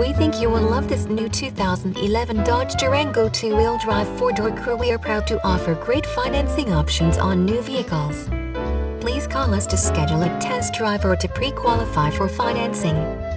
We think you will love this new 2011 Dodge Durango two-wheel drive four-door crew. We are proud to offer great financing options on new vehicles. Please call us to schedule a test drive or to pre-qualify for financing.